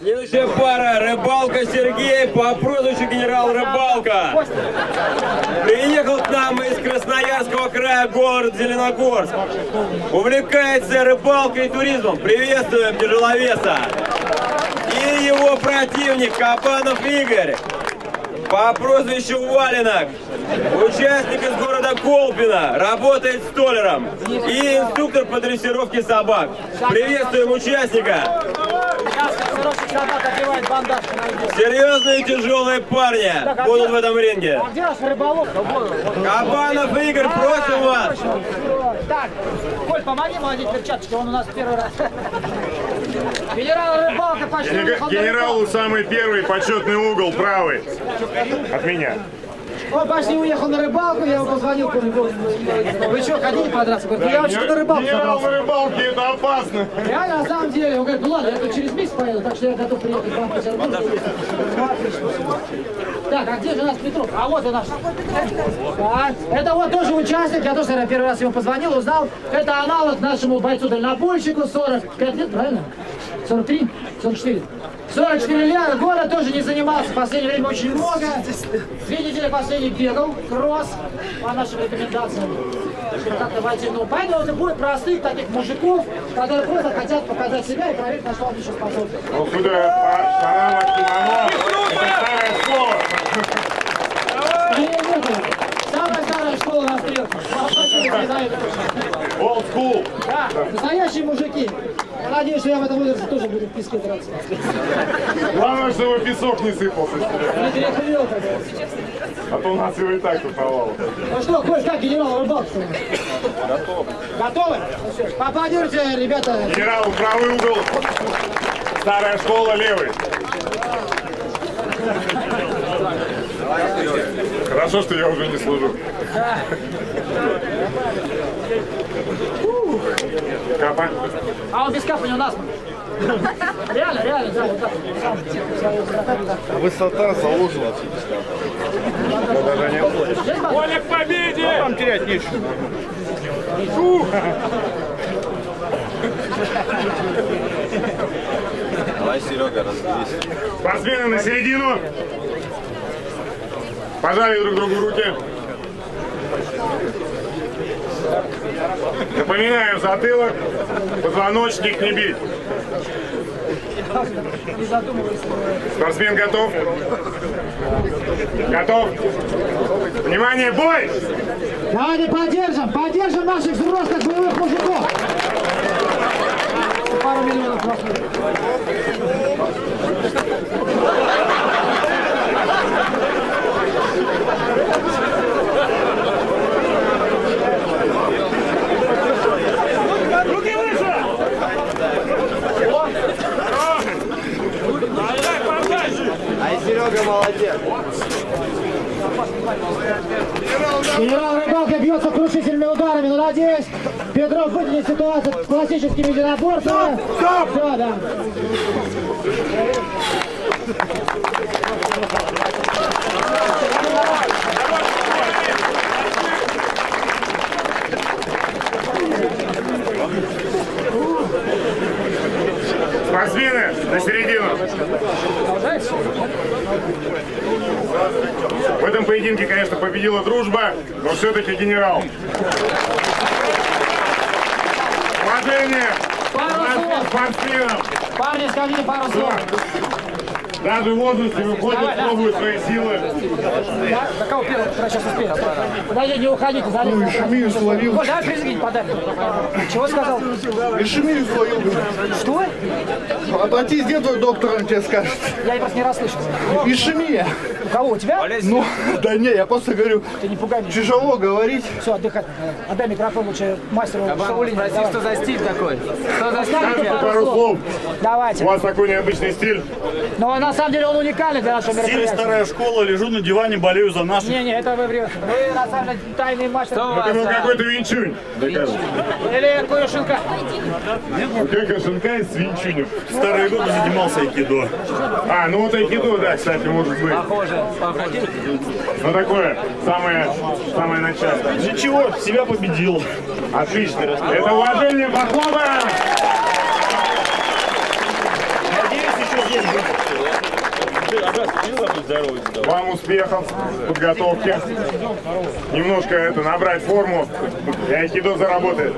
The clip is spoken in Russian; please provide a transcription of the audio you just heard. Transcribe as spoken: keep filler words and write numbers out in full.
Следующая пара — Рыбалка Сергей по прозвищу генерал Рыбалка. Приехал к нам из Красноярского края, город Зеленогорск. Увлекается рыбалкой и туризмом. Приветствуем тяжеловеса. И его противник Кабанов Игорь по прозвищу Валенок, участник из города Колпино, работает столяром и инструктор по дрессировке собак. Приветствуем участника. Серьезные тяжелые парни будут в этом ринге. Кабанов Игорь, просим вас. Так, Коль, помоги молодец перчатки, он у нас первый раз. Генерал Рыбалка почти. Генералу самый первый почетный угол правый. От меня. Он почти уехал на рыбалку, я его позвонил. Вы что, ходили подраться? Говорит, да, я вообще на рыбалку генерал на рыбалке, это опасно. Реально, на самом деле. Он говорит, ну ладно, я тут через месяц поеду, так что я готов приехать к вам. Так, а где же у нас Петров? А вот он наш. Да. Это вот тоже участник, я тоже, наверное, первый раз ему позвонил, узнал. Это аналог нашему бойцу-дальнобойщику, сорок пять лет, правильно? сорок три, сорок четыре. сорок четыре лет, года тоже не занимался, в последнее время очень много. Две недели последний бегал, кросс, по нашим рекомендациям, чтобы как-то войти. Но поэтому это будет простых таких мужиков, которые просто хотят показать себя и проверить, на что он еще способен. Ну куда? Самая старая школа на стрелке. Old school. Да, настоящие мужики. Я надеюсь, что я в этом возрасте тоже буду в песке драться. Главное, чтобы песок не сыпался. А то у нас его и так тут повал. Ну что, Кость, как генерал рыбалки? Готов. Готовы? Поаплодируйте, ребята. Генерал, правый угол. Старая школа, левый. Хорошо, что я уже не служу. Капа. А он без капа не у нас. Реально, реально, да, вот так. Высота заложена. Воля к победе! А там терять нечего. Фу. Давай, Серега, разберись. Спортсмены на середину. Пожали друг другу руки. Напоминаю, затылок, позвоночник не бить. Спортсмен готов? Готов? Внимание, бой! Давайте поддержим, поддержим наших взрослых боевых мужиков. Пару миллионов прошло. Руки выше! Ай, Серега молодец! Генерал Рыбалка бьется крушительными ударами, но надеюсь, Петров выделит ситуацию с классическими единоборствами. Стоп! Все, да. Спортсмены на середину. В этом поединке, конечно, победила дружба, но все-таки генерал. Уважение спортсменам. Парни, скажите пару слов. Даже в возрасте выходят, пробуют свои силы. Да кого первый, который сейчас успеет? Подожди, не уходите, залез. Ну, Ишемию словил. Вот, давай призыгнить, подай. Чего сказал? Ишемию словил. Что? Обратись, где твой доктор, он тебе скажет. Я просто не расслышал. Ишемия. У кого, у тебя? Ну, да не, я просто говорю, ты не пугай меня. Тяжело говорить. Все, отдыхай. Отдай микрофон лучше мастеру Шаулине. Прости, что за стиль такой? Что за стиль? Пару слов. Давайте. У вас такой необычный стиль. Но на самом деле он уникальный для нашего мероприятия. Стиль старая школа, лежу на диване, болею за нас. Не, не, это вы врете. Вы на самом деле тайный мастер. Это был какой-то Винчунь. Или Курюшенко. У тебя Курюшенко из Винчунев. В старые годы занимался Айкидо. А, ну вот Айкидо, да, кстати, может быть. Похоже. Ну такое, самое, самое начало. Ничего, себя победил. Отлично. Это уважение, похлопаем! Вам успехов в подготовке. Немножко это, набрать форму, и айкидо заработает.